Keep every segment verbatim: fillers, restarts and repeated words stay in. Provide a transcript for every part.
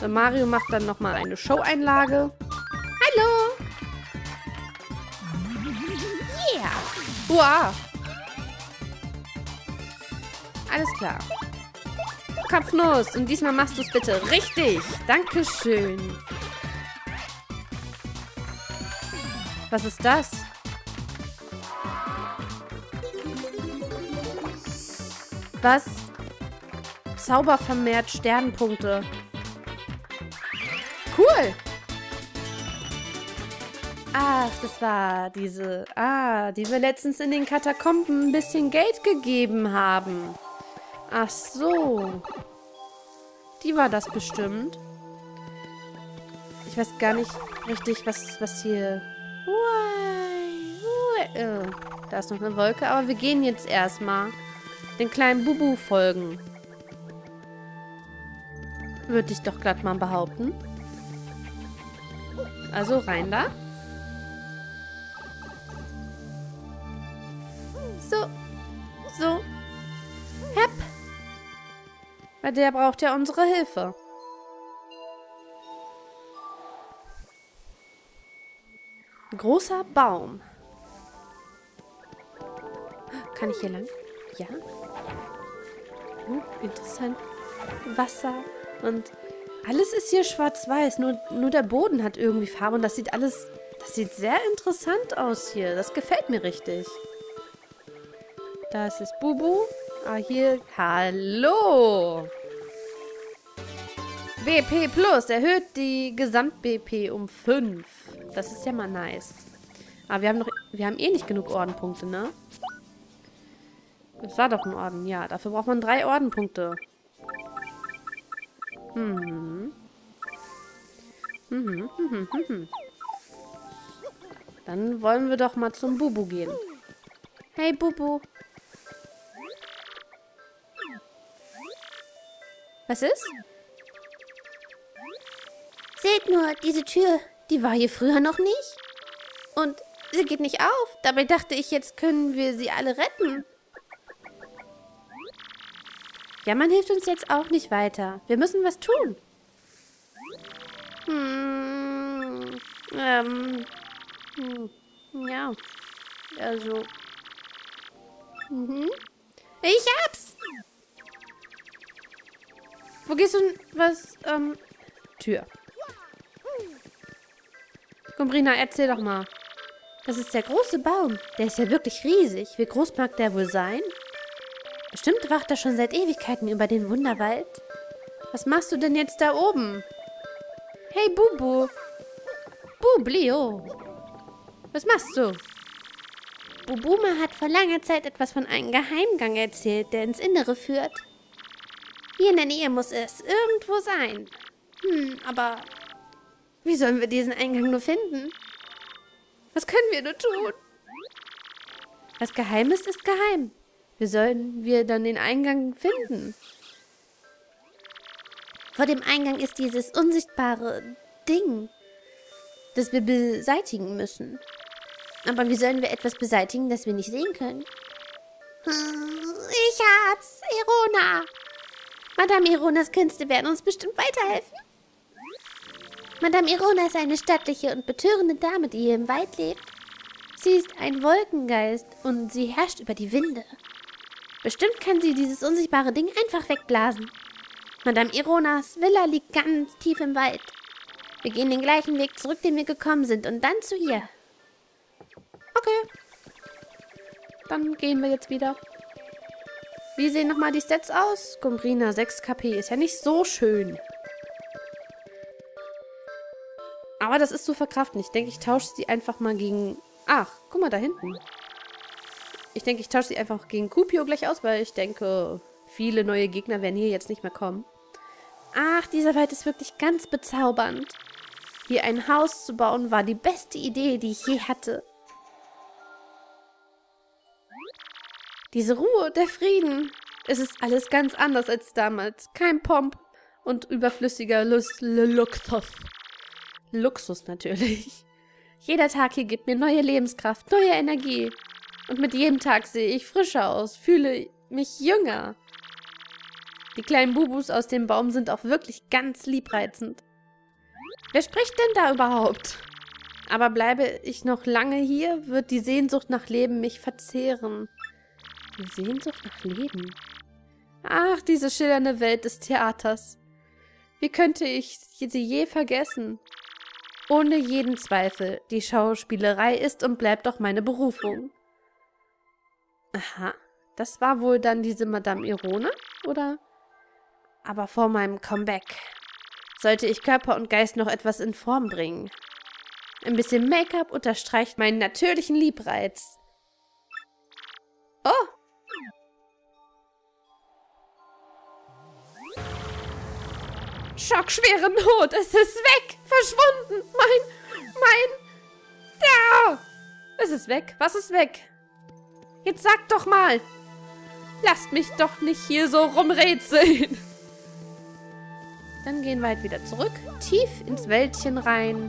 Der Mario macht dann nochmal eine Show-Einlage. Hallo! Yeah! Wow! Alles klar. Kopfnuss. Und diesmal machst du es bitte richtig. Dankeschön. Was ist das? Was? Zauber vermehrt Sternpunkte. Cool. Ach, das war diese... Ah, die wir letztens in den Katakomben ein bisschen Geld gegeben haben. Ach so. Die war das bestimmt. Ich weiß gar nicht richtig, was, was hier... Oh, da ist noch eine Wolke, aber wir gehen jetzt erstmal den kleinen Bubu folgen. Würde ich doch glatt mal behaupten. Also rein da. So. So. Hep. Weil der braucht ja unsere Hilfe. Großer Baum. Kann ich hier lang? Ja. Hm, interessant. Wasser und alles ist hier schwarz-weiß. Nur, nur der Boden hat irgendwie Farbe und das sieht alles... Das sieht sehr interessant aus hier. Das gefällt mir richtig. Da ist es Bubu. Ah, hier. Hallo! B P Plus erhöht die Gesamt-B P um fünf. Das ist ja mal nice. Aber wir haben noch... Wir haben eh nicht genug Ordenpunkte, ne? Das war doch ein Orden, ja. Dafür braucht man drei Ordenpunkte. Hm. Hm, hm, hm, hm. Dann wollen wir doch mal zum Bubu gehen. Hey, Bubu. Was ist? Seht nur, diese Tür, die war hier früher noch nicht. Und sie geht nicht auf. Dabei dachte ich, jetzt können wir sie alle retten. Ja, man hilft uns jetzt auch nicht weiter. Wir müssen was tun. Hm, ähm, hm, ja, also, mhm. Ich hab's! Wo gehst du denn, was, ähm, Tür. Gumbrina, erzähl doch mal. Das ist der große Baum. Der ist ja wirklich riesig. Wie groß mag der wohl sein? Bestimmt wacht er schon seit Ewigkeiten über den Wunderwald. Was machst du denn jetzt da oben? Hey, Bubu. Bublio. Was machst du? Bubuma hat vor langer Zeit etwas von einem Geheimgang erzählt, der ins Innere führt. Hier in der Nähe muss es irgendwo sein. Hm, aber wie sollen wir diesen Eingang nur finden? Was können wir nur tun? Was geheim ist, ist geheim. Wie sollen wir dann den Eingang finden? Vor dem Eingang ist dieses unsichtbare Ding, das wir beseitigen müssen. Aber wie sollen wir etwas beseitigen, das wir nicht sehen können? Ich hab's, Aerona. Madame Aeronas Künste werden uns bestimmt weiterhelfen. Madame Aerona ist eine stattliche und betörende Dame, die hier im Wald lebt. Sie ist ein Wolkengeist und sie herrscht über die Winde. Bestimmt kann sie dieses unsichtbare Ding einfach wegblasen. Madame Aeronas Villa liegt ganz tief im Wald. Wir gehen den gleichen Weg zurück, den wir gekommen sind, und dann zu ihr. Okay. Dann gehen wir jetzt wieder. Wie sehen nochmal die Stats aus? Gumbrina, sechs K P. Ist ja nicht so schön. Aber das ist zu verkraften. Ich denke, ich tausche sie einfach mal gegen... Ach, guck mal da hinten. Ich denke, ich tausche sie einfach gegen Koopio gleich aus, weil ich denke, viele neue Gegner werden hier jetzt nicht mehr kommen. Ach, dieser Wald ist wirklich ganz bezaubernd. Hier ein Haus zu bauen war die beste Idee, die ich je hatte. Diese Ruhe, der Frieden. Es ist alles ganz anders als damals. Kein Pomp und überflüssiger Lust, Luxus. Luxus natürlich. Jeder Tag hier gibt mir neue Lebenskraft, neue Energie. Und mit jedem Tag sehe ich frischer aus, fühle mich jünger. Die kleinen Bubus aus dem Baum sind auch wirklich ganz liebreizend. Wer spricht denn da überhaupt? Aber bleibe ich noch lange hier, wird die Sehnsucht nach Leben mich verzehren. Die Sehnsucht nach Leben? Ach, diese schillernde Welt des Theaters. Wie könnte ich sie je vergessen? Ohne jeden Zweifel, die Schauspielerei ist und bleibt auch meine Berufung. Aha, das war wohl dann diese Madame Aerona, oder? Aber vor meinem Comeback sollte ich Körper und Geist noch etwas in Form bringen. Ein bisschen Make-up unterstreicht meinen natürlichen Liebreiz. Oh! Schockschwere Not, es ist weg! Verschwunden! Mein, mein... Ja! Es ist weg, was ist weg? Jetzt sag doch mal! Lasst mich doch nicht hier so rumrätseln! Dann gehen wir halt wieder zurück, tief ins Wäldchen rein.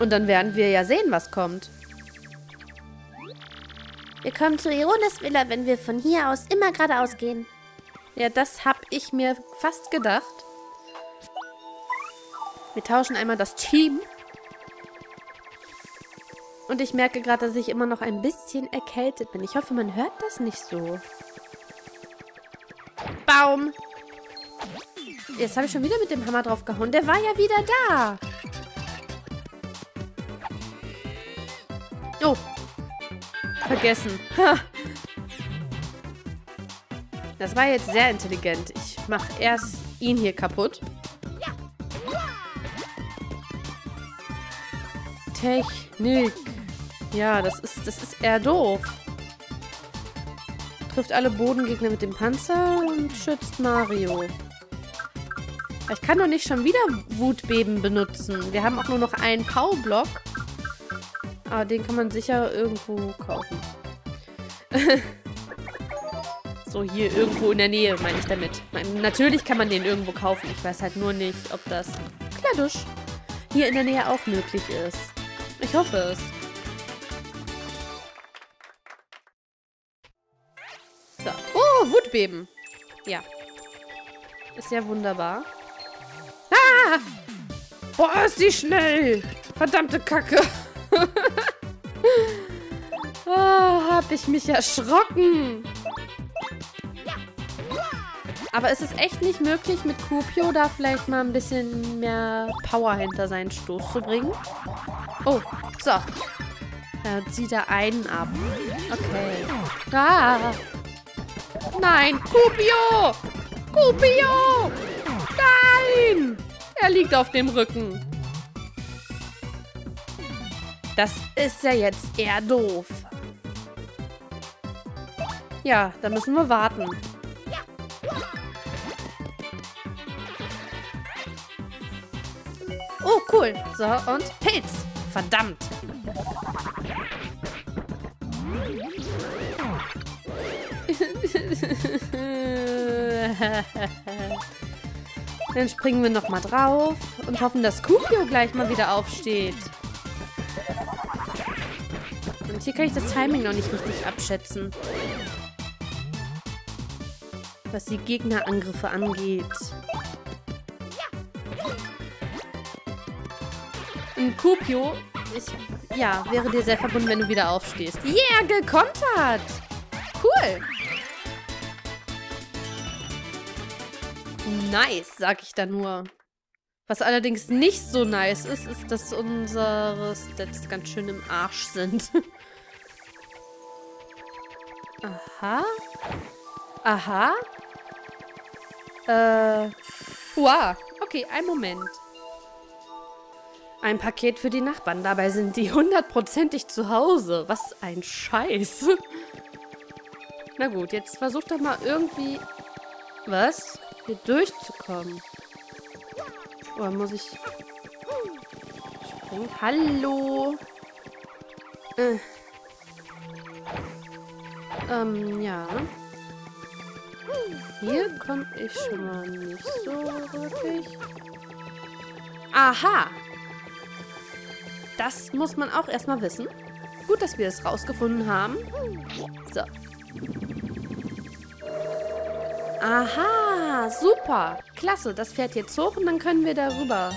Und dann werden wir ja sehen, was kommt. Wir kommen zu Aeronas Villa, wenn wir von hier aus immer geradeaus gehen. Ja, das hab ich mir fast gedacht. Wir tauschen einmal das Team. Und ich merke gerade, dass ich immer noch ein bisschen erkältet bin. Ich hoffe, man hört das nicht so. Baum! Jetzt habe ich schon wieder mit dem Hammer drauf gehauen. Der war ja wieder da. Oh. Vergessen. Ha. Das war jetzt sehr intelligent. Ich mache erst ihn hier kaputt. Technik. Ja, das ist, das ist eher doof. Trifft alle Bodengegner mit dem Panzer und schützt Mario. Ich kann doch nicht schon wieder Wutbeben benutzen. Wir haben auch nur noch einen Pow-Block. Aber den kann man sicher irgendwo kaufen. So, hier irgendwo in der Nähe, meine ich damit. Natürlich kann man den irgendwo kaufen. Ich weiß halt nur nicht, ob das kladusch hier in der Nähe auch möglich ist. Ich hoffe es. So. Oh, Wutbeben. Ja. Ist ja wunderbar. Ah! Boah, ist die schnell. Verdammte Kacke. Oh, hab ich mich erschrocken. Aber ist es echt nicht möglich, mit Koopio da vielleicht mal ein bisschen mehr Power hinter seinen Stoß zu bringen? Oh, so. Er zieht da einen ab. Okay. Ah. Nein, Koopio! Koopio! Nein! Er liegt auf dem Rücken. Das ist ja jetzt eher doof. Ja, da müssen wir warten. Oh, cool. So, und Pilz. Verdammt. Dann springen wir nochmal drauf und hoffen, dass Koopio gleich mal wieder aufsteht. Und hier kann ich das Timing noch nicht richtig abschätzen. Was die Gegnerangriffe angeht. Und Koopio, ich, ja, wäre dir sehr verbunden, wenn du wieder aufstehst. Yeah, gekontert! Cool! Nice, sag ich da nur. Was allerdings nicht so nice ist, ist, dass unsere Stats ganz schön im Arsch sind. Aha. Aha. Äh. Wow. Okay, einen Moment. Ein Paket für die Nachbarn. Dabei sind die hundertprozentig zu Hause. Was ein Scheiß. Na gut, jetzt versuch doch mal irgendwie... Was? Hier durchzukommen. Oder muss ich... Springen? Hallo? Äh. Ähm, ja. Hier komme ich schon mal nicht so wirklich. Aha! Das muss man auch erstmal wissen. Gut, dass wir es rausgefunden haben. So. Aha, super. Klasse, das fährt jetzt hoch und dann können wir darüber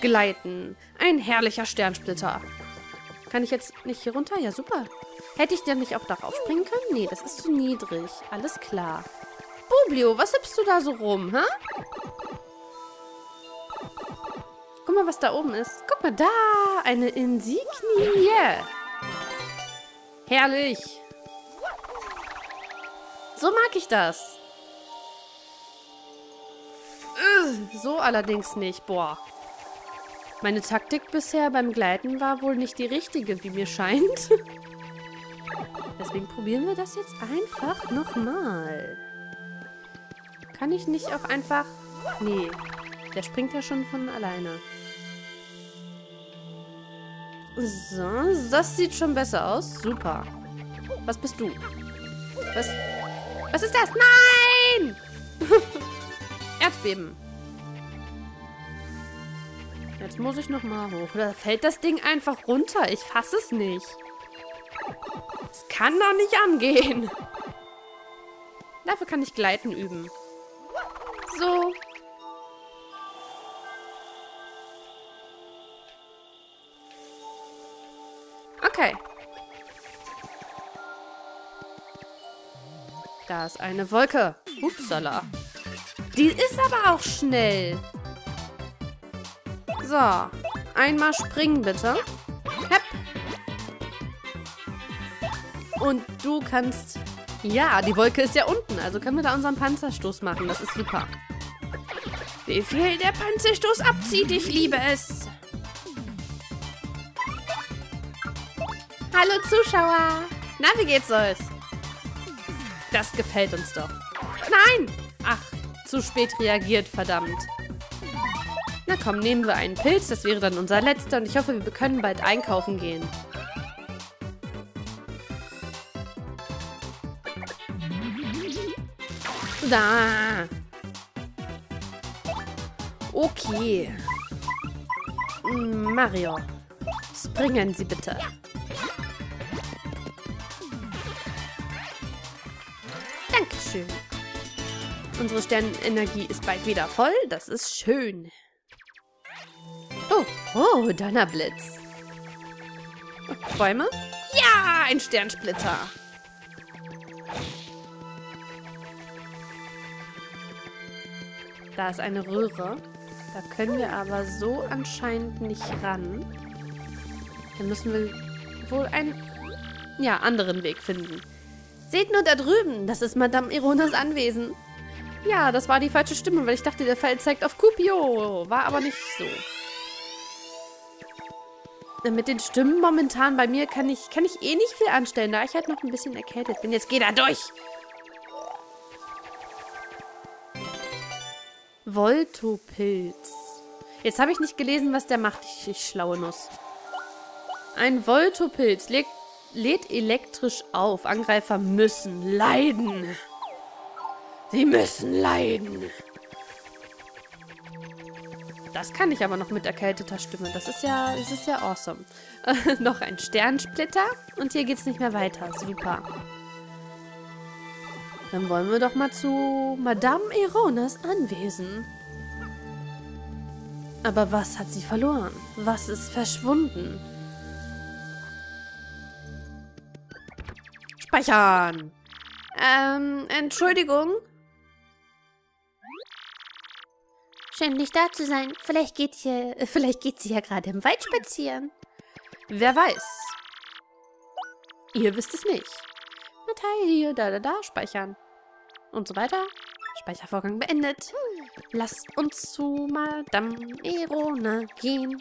gleiten. Ein herrlicher Sternsplitter. Kann ich jetzt nicht hier runter? Ja, super. Hätte ich denn nicht auch darauf springen können? Nee, das ist zu niedrig. Alles klar. Bublio, was tippst du da so rum, hä? Guck mal, was da oben ist. Guck mal, da. Eine Insignie. Herrlich. So mag ich das. So allerdings nicht. Boah. Meine Taktik bisher beim Gleiten war wohl nicht die richtige, wie mir scheint. Deswegen probieren wir das jetzt einfach nochmal. Kann ich nicht auch einfach... Nee, der springt ja schon von alleine. So, das sieht schon besser aus. Super. Was bist du? Was, was ist das? Nein! Erdbeben. Jetzt muss ich nochmal hoch. Oder fällt das Ding einfach runter? Ich fasse es nicht. Es kann doch nicht angehen. Dafür kann ich Gleiten üben. So. Okay. Da ist eine Wolke. Upsala. Die ist aber auch schnell. So. Einmal springen, bitte. Hepp. Und du kannst... Ja, die Wolke ist ja unten, also können wir da unseren Panzerstoß machen. Das ist super. Wie viel der Panzerstoß abzieht, ich liebe es. Hallo Zuschauer. Na, wie geht's euch? Das gefällt uns doch. Nein! Ach, zu spät reagiert, verdammt. Na komm, nehmen wir einen Pilz. Das wäre dann unser letzter und ich hoffe, wir können bald einkaufen gehen. Da. Okay. Mario, springen Sie bitte. Dankeschön. Unsere Sternenenergie ist bald wieder voll. Das ist schön. Oh, oh, Donnerblitz. Bäume? Ja, ein Sternsplitter. Da ist eine Röhre. Da können wir aber so anscheinend nicht ran. Da müssen wir wohl einen ja, anderen Weg finden. Seht nur da drüben, das ist Madame Aeronas Anwesen. Ja, das war die falsche Stimme, weil ich dachte, der Pfeil zeigt auf Koopio. War aber nicht so. Mit den Stimmen momentan bei mir kann ich, kann ich eh nicht viel anstellen, da ich halt noch ein bisschen erkältet bin. Jetzt geh da durch! Voltopilz. Jetzt habe ich nicht gelesen, was der macht. Ich, ich schlaue Nuss. Ein Voltopilz lädt, lädt elektrisch auf. Angreifer müssen leiden. Sie müssen leiden. Das kann ich aber noch mit erkälteter Stimme. Das ist ja, das ist ja awesome. Noch ein Sternsplitter. Und hier geht's nicht mehr weiter. Super. Dann wollen wir doch mal zu Madame Aeronas Anwesen. Aber was hat sie verloren? Was ist verschwunden? Speichern! Ähm, Entschuldigung. Schön, nicht da zu sein. Vielleicht geht, hier, vielleicht geht sie ja gerade im Wald spazieren. Wer weiß. Ihr wisst es nicht. Datei hier, da, da, da, speichern. Und so weiter. Speichervorgang beendet. Lasst uns zu Madame Aerona gehen.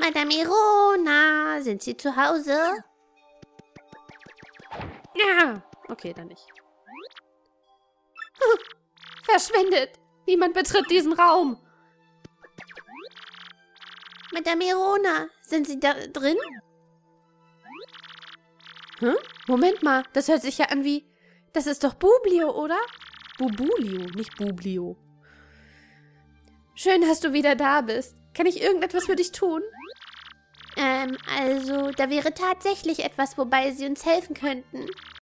Madame Aerona, sind Sie zu Hause? Ja, okay, dann nicht. Verschwindet! Niemand betritt diesen Raum! Madame Aerona, sind Sie da drin? Hä? Moment mal, das hört sich ja an wie... Das ist doch Bublio, oder? Bubulio, nicht Bublio. Schön, dass du wieder da bist. Kann ich irgendetwas für dich tun? Ähm, also, da wäre tatsächlich etwas, wobei sie uns helfen könnten.